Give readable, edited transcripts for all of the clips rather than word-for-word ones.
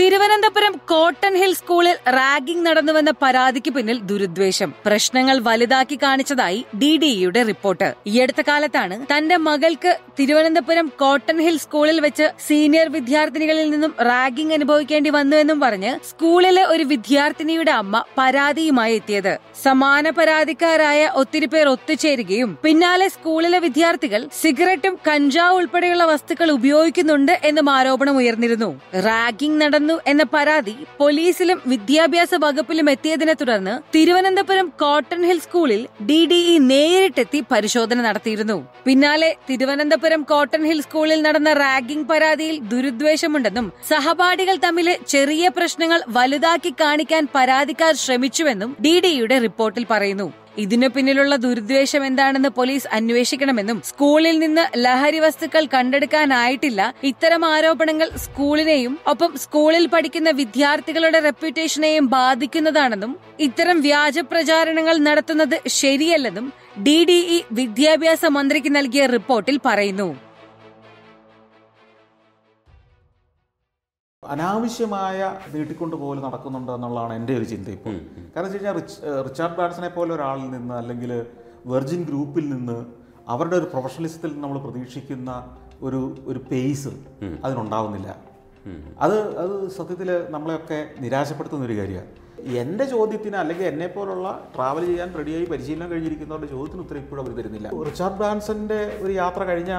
Thiruvananthapuram cotton hill സ്കൂളിൽ ragging നടന്നുവെന്ന പരാതിക്ക് പിന്നിൽ ദുരുദ്വേഷം, പ്രശ്നങ്ങൾ വലുതാക്കി കാണിച്ചതായി DDE യുടെ റിപ്പോർട്ട്. ഈയടുത്ത കാലത്താണ് തന്റെ മകൾക്ക് തിരുവനന്തപുരം കോട്ടൺ ഹിൽ സ്കൂളിൽ വെച്ച് സീനിയർ വിദ്യാർത്ഥിനികളിൽ നിന്നും റാഗിംഗ് അനുഭവിക്കേണ്ടി വന്നുവെന്നും പറഞ്ഞ് സ്കൂളിലെ ഒരു വിദ്യാർത്ഥിനിയുടെ അമ്മ പരാതിയുമായി എത്തിയത്. സമാന പരാതിക്കാരായ ഒത്തിരി പേർ ഒത്തുചേരുകയും പിന്നാലെ സ്കൂളിലെ വിദ്യാർത്ഥികൾ സിഗരറ്റും കഞ്ചാവ് ഉൾപ്പെടെയുള്ള വസ്തുക്കൾ ഉപയോഗിക്കുന്നുണ്ട് എന്നും ആരോപണം ഉയർന്നിരുന്നു. റാഗിംഗ് നടന്നു എന്ന പരാതി പോലീസിലും വിദ്യാഭ്യാസ വകുപ്പിലും എത്തിയതിനെ തുടർന്ന് തിരുവനന്തപുരം കോട്ടൺ ഹിൽ സ്കൂളിൽ DDE നേരിട്ടെത്തി പരിശോധന നടത്തിയിരുന്നു. പിന്നാലെ തിരുവനന്തപുരം കോട്ടൺ ഹിൽ സ്കൂളിൽ നടന്ന റാഗിംഗ് പരാതിയിൽ ദുരുദ്വേഷമുണ്ടെന്നും സഹപാഠികൾ തമ്മിലെ ചെറിയ പ്രശ്നങ്ങൾ വലുതാക്കി കാണിക്കാൻ പരാതിക്കാർ ശ്രമിച്ചുവെന്നും DDE യുടെ റിപ്പോർട്ടിൽ പറയുന്നു. ഇതിനു പിന്നിലുള്ള ദുരുദ്വേഷം എന്താണെന്ന് പോലീസ് അന്വേഷിക്കണമെന്നും സ്കൂളിൽ നിന്ന് ലഹരി വസ്തുക്കൾ കണ്ടെടുക്കാനായിട്ടില്ല, ഇത്തരം ആരോപണങ്ങൾ സ്കൂളിനെയും ഒപ്പം സ്കൂളിൽ പഠിക്കുന്ന വിദ്യാർത്ഥികളുടെ റെപ്യൂട്ടേഷനെയും ബാധിക്കുന്നതാണെന്നും ഇത്തരം വ്യാജ പ്രചാരണങ്ങൾ നടത്തുന്നത് ശരിയല്ലെന്നും DDE വിദ്യാഭ്യാസ മന്ത്രിക്ക് നൽകിയ റിപ്പോർട്ടിൽ പറയുന്നു. അനാവശ്യമായ നീട്ടിക്കൊണ്ടുപോകൽ നടക്കുന്നുണ്ട് എന്നുള്ളതാണ് എൻ്റെ ഒരു ചിന്ത ഇപ്പോൾ. കാരണം വെച്ച് കഴിഞ്ഞാൽ റിച്ചാർഡ് ബ്രാൻസനെ പോലെ ഒരാളിൽ നിന്ന് അല്ലെങ്കിൽ വെർജിൻ ഗ്രൂപ്പിൽ നിന്ന് അവരുടെ ഒരു പ്രൊഫഷണലിസത്തിൽ നമ്മൾ പ്രതീക്ഷിക്കുന്ന ഒരു പേസ് അതിനുണ്ടാവുന്നില്ല. അത് സത്യത്തിൽ നമ്മളെയൊക്കെ നിരാശപ്പെടുത്തുന്നൊരു കാര്യമാണ്. എൻ്റെ ചോദ്യത്തിന് അല്ലെങ്കിൽ എന്നെപ്പോലുള്ള ട്രാവൽ ചെയ്യാൻ റെഡിയായി പരിശീലനം കഴിഞ്ഞിരിക്കുന്നവരുടെ ചോദ്യത്തിന് ഉത്തരം ഇപ്പോഴും അവർ തരുന്നില്ല. റിച്ചാർഡ് ബ്രാൻസന്റെ ഒരു യാത്ര കഴിഞ്ഞ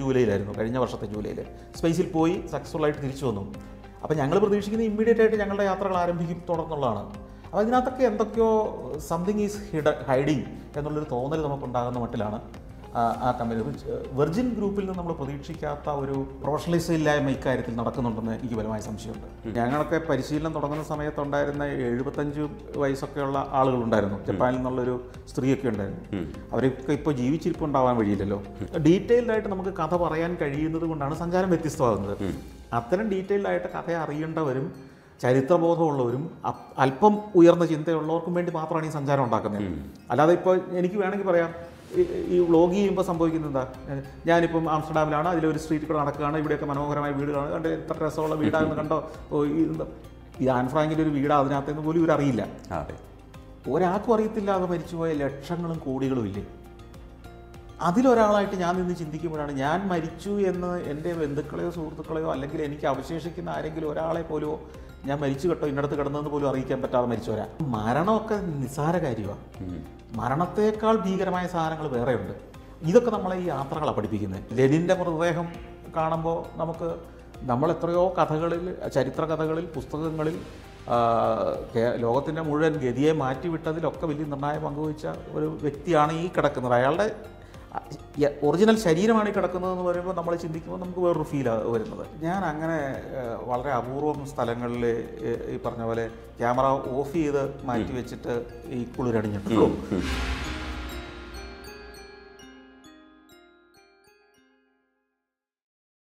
ജൂലൈയിലായിരുന്നു, കഴിഞ്ഞ വർഷത്തെ ജൂലൈയിൽ സ്പേസിൽ പോയി സക്സസ്ഫുൾ ആയിട്ട് തിരിച്ചു വന്നു. അപ്പോൾ ഞങ്ങൾ പ്രതീക്ഷിക്കുന്നത് ഇമ്മീഡിയറ്റ് ആയിട്ട് ഞങ്ങളുടെ യാത്രകൾ ആരംഭിക്കും തുടർന്നുള്ളതാണ്. അപ്പോൾ ഇതിനകത്തൊക്കെ എന്തൊക്കെയോ സംതിങ് ഈസ് ഹൈഡിങ് എന്നുള്ളൊരു തോന്നൽ നമുക്കുണ്ടാകുന്ന മട്ടിലാണ് ആ കമ്പനി വെർജിൻ ഗ്രൂപ്പിൽ നിന്ന് നമ്മൾ പ്രതീക്ഷിക്കാത്ത ഒരു പ്രൊഫഷണലിസം ഇല്ലായ്മ ഇക്കാര്യത്തിൽ നടക്കുന്നുണ്ടെന്ന് എനിക്ക് ബലമായ സംശയമുണ്ട്. ഞങ്ങളൊക്കെ പരിശീലനം തുടങ്ങുന്ന സമയത്തുണ്ടായിരുന്ന 75 വയസ്സൊക്കെയുള്ള ആളുകളുണ്ടായിരുന്നു. ജപ്പാനിൽ നിന്നുള്ളൊരു സ്ത്രീയൊക്കെ ഉണ്ടായിരുന്നു. അവരൊക്കെ ഇപ്പോൾ ജീവിച്ചിരിപ്പുണ്ടാവാൻ വഴിയില്ലല്ലോ. ഡീറ്റെയിൽഡായിട്ട് നമുക്ക് കഥ പറയാൻ കഴിയുന്നത് കൊണ്ടാണ് സഞ്ചാരം വ്യത്യസ്തമാകുന്നത്. അത്തരം ഡീറ്റെയിൽഡായിട്ട് കഥ അറിയേണ്ടവരും ചരിത്രബോധമുള്ളവരും അല്പം ഉയർന്ന ചിന്തയുള്ളവർക്കും വേണ്ടി മാത്രമാണ് ഈ സഞ്ചാരം ഉണ്ടാക്കുന്നത്. അല്ലാതെ ഇപ്പോൾ എനിക്ക് വേണമെങ്കിൽ പറയാം, ഈ വ്ളോഗ് ചെയ്യുമ്പോൾ സംഭവിക്കുന്നത് എന്താ, ഞാനിപ്പം ആംസ്റ്റർഡാമിലാണ്, അതിലൊരു സ്ട്രീറ്റിൽ കൂടെ നടക്കുകയാണ്, ഇവിടെയൊക്കെ മനോഹരമായ വീട് കാണുക, കണ്ടോ എത്ര രസമുള്ള വീടാണെന്ന് കണ്ടോ, ഈ ആൻഫ്രാങ്കിൻ്റെ ഒരു വീടാണ്, അതിനകത്തുനിന്ന് പോലും ഇവരറിയില്ല. ഒരാൾക്കും അറിയത്തില്ലാതെ മരിച്ചുപോയ ലക്ഷങ്ങളും കോടികളും ഇല്ലേ. അതിലൊരാളായിട്ട് ഞാൻ നിന്ന് ചിന്തിക്കുമ്പോഴാണ് ഞാൻ മരിച്ചു എന്ന് എൻ്റെ ബന്ധുക്കളെയോ സുഹൃത്തുക്കളെയോ അല്ലെങ്കിൽ എനിക്ക് അവശേഷിക്കുന്ന ആരെങ്കിലും ഒരാളെ പോലെയോ ഞാൻ മരിച്ചു കേട്ടോ ഇന്നടത്ത് കിടന്നതെന്ന് പോലും അറിയിക്കാൻ പറ്റാതെ മരിച്ചവരാ. മരണമൊക്കെ നിസ്സാര കാര്യമാണ്. മരണത്തേക്കാൾ ഭീകരമായ സാധനങ്ങൾ വേറെയുണ്ട്. ഇതൊക്കെ നമ്മളെ ഈ യാത്രകളാണ് പഠിപ്പിക്കുന്നത്. ലെനിൻ്റെ മൃതദേഹം കാണുമ്പോൾ നമുക്ക് നമ്മളെത്രയോ കഥകളിൽ, ചരിത്ര കഥകളിൽ, പുസ്തകങ്ങളിൽ ലോകത്തിൻ്റെ മുഴുവൻ ഗതിയെ മാറ്റിവിട്ടതിലൊക്കെ വലിയ നിർണായക പങ്കുവഹിച്ച ഒരു വ്യക്തിയാണ് ഈ കിടക്കുന്നത്. അയാളുടെ ഒറിജിനൽ ശരീരമാണ് ഈ കിടക്കുന്നതെന്ന് പറയുമ്പോൾ നമ്മൾ ചിന്തിക്കുമ്പോൾ നമുക്ക് വേറൊരു ഫീലാണ് വരുന്നത്. ഞാൻ അങ്ങനെ വളരെ അപൂർവം സ്ഥലങ്ങളിൽ ഈ പറഞ്ഞ പോലെ ക്യാമറ ഓഫ് ചെയ്ത് മാറ്റി വെച്ചിട്ട് ഈ കുളിരണിഞ്ഞിട്ടുള്ളൂ.